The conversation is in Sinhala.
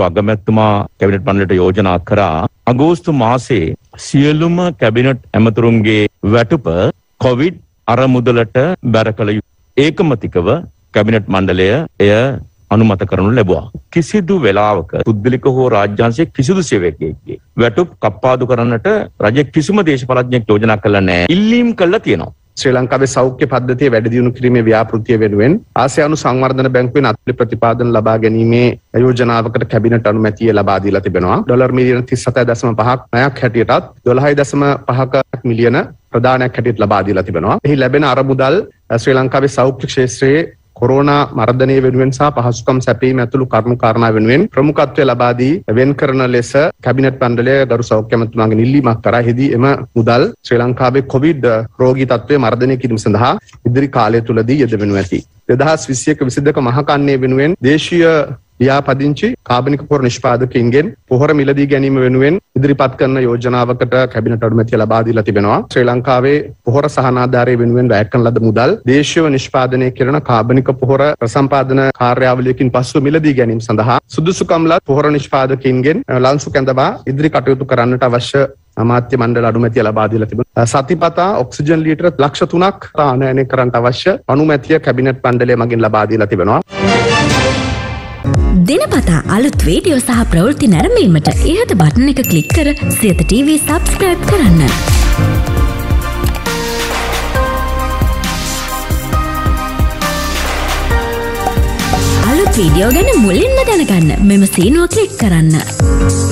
අමාරු අගමැතිතුමා කැබිනට් මණ්ඩලයට යෝජනා කරා අගෝස්තු මාසයේ සියලුම කැබිනට් ඇමතුරුන්ගේ වැටුප කොවිඩ් අරමුදලට බැර කළ යුතුයි. ඒකමතිකව කැබිනට් මණ්ඩලය එය අනුමත කරනු ලැබුවා. කිසිදු වෙලාවක පුද්ගලික හෝ රාජ්‍යාංශයේ කිසිදු සේවකයෙක්ගේ වැටුප් කප්පාදු කරන්නට රජය කිසිම දේශපාලඥයෙක් යෝජනා කළා නැහැ. ඉල්ලීම් කළා තියෙනවා. ශ්‍රී ලංකාවේ සෞඛ්‍ය පද්ධතිය වැඩි දියුණු කිරීමේ ව්‍යාපෘතිය වෙනුවෙන් ආසියානු සංවර්ධන බැංකුවෙන් අත්ලි ප්‍රතිපාදන ලබා ගැනීමේ යෝජනාවකට කැබිනට් අනුමැතිය ලබා දීලා තිබෙනවා. ඩොලර් මිලියන 37.5ක් ණයක් හැටියටත් 12.5ක මිලියන ප්‍රදානයක් හැටියට ලබා දීලා තිබෙනවා. එහි ලැබෙන අරමුදල් ශ්‍රී ලංකාවේ සෞඛ්‍ය ක්ෂේත්‍රයේ කොරෝනා මර්ධනය වෙනුවෙන් සහ පහසුකම් සැපීම ඇතුළු කරුණු කාරණා වෙනුවෙන් ප්‍රමුඛත්වය ලබා දී වෙන් කරන ලෙස කැබිනට් මණ්ඩලය ගරු සෞඛ්‍ය අමාත්‍යතුමාගේ නිලීමක් කරහිදී එම මුදල් ශ්‍රී ලංකාවේ කොවිඩ් රෝගී තත්ත්වය මර්ධනය කිරීම සඳහා ඉදිරි කාලය තුලදී යෙදවෙනු ඇති. 2020-22 මහකන්නේ වෙනුවෙන් දේශීය ව්‍යාපදිංචි කාබනික පොහොර නිෂ්පාදකයින්ගෙන් පොහොර මිලදී ගැනීම වෙනුවෙන් ඉදිරිපත් කරන යෝජනාවකට කැබිනට් අනුමැතිය ලබා දීලා තිබෙනවා. ශ්‍රී ලංකාවේ පොහොර සහනාධාරය වෙනුවෙන් වැය කරන ලද මුදල් දේශීයව නිෂ්පාදනය කරන කාබනික පොහොර ප්‍රසම්පාදන කාර්යාවලියකින් පසු මිලදී ගැනීම සඳහා සුදුසුකම්ලත් පොහොර නිෂ්පාදකයින්ගෙන් ලන්සු කැඳවා ඉදිරි කටයුතු කරන්නට අවශ්‍ය අමාත්‍ය මණ්ඩල අනුමැතිය ලබා දීලා තිබෙනවා. සතිපතා ඔක්සිජන් ලීටර ලක්ෂ 3ක් ආනයනය කරන්නට අවශ්‍ය අනුමැතිය කැබිනට් මණ්ඩලය මගින් ලබා දීලා තිබෙනවා. දිනපතා අලුත් වීඩියෝ සහ ප්‍රවෘත්ති නැරඹීමට ඉහත බටන් එක ක්ලික් කර සියත TV subscribe කරන්න. අලුත් වීඩියෝ ගැන මුලින්ම දැනගන්න මෙම සීනුව ක්ලික් කරන්න.